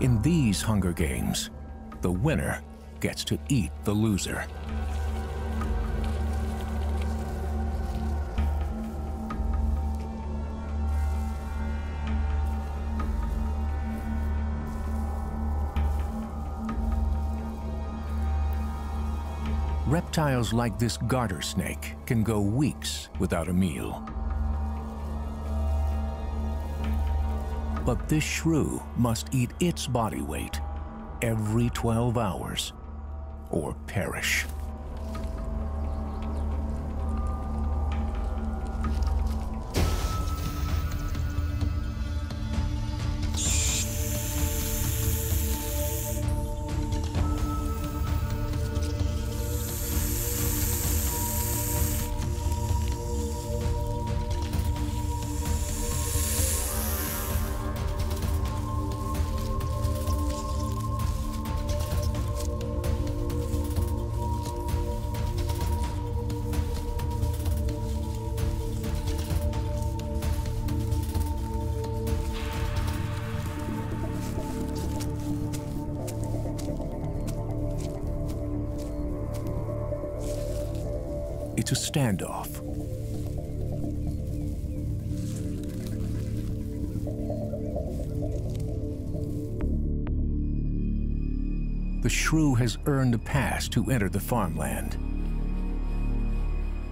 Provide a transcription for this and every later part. In these Hunger Games, the winner gets to eat the loser. Reptiles like this garter snake can go weeks without a meal. But this shrew must eat its body weight every 12 hours or perish. It's a standoff. The shrew has earned a pass to enter the farmland,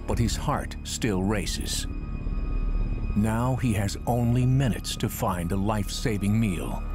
but his heart still races. Now he has only minutes to find a life-saving meal.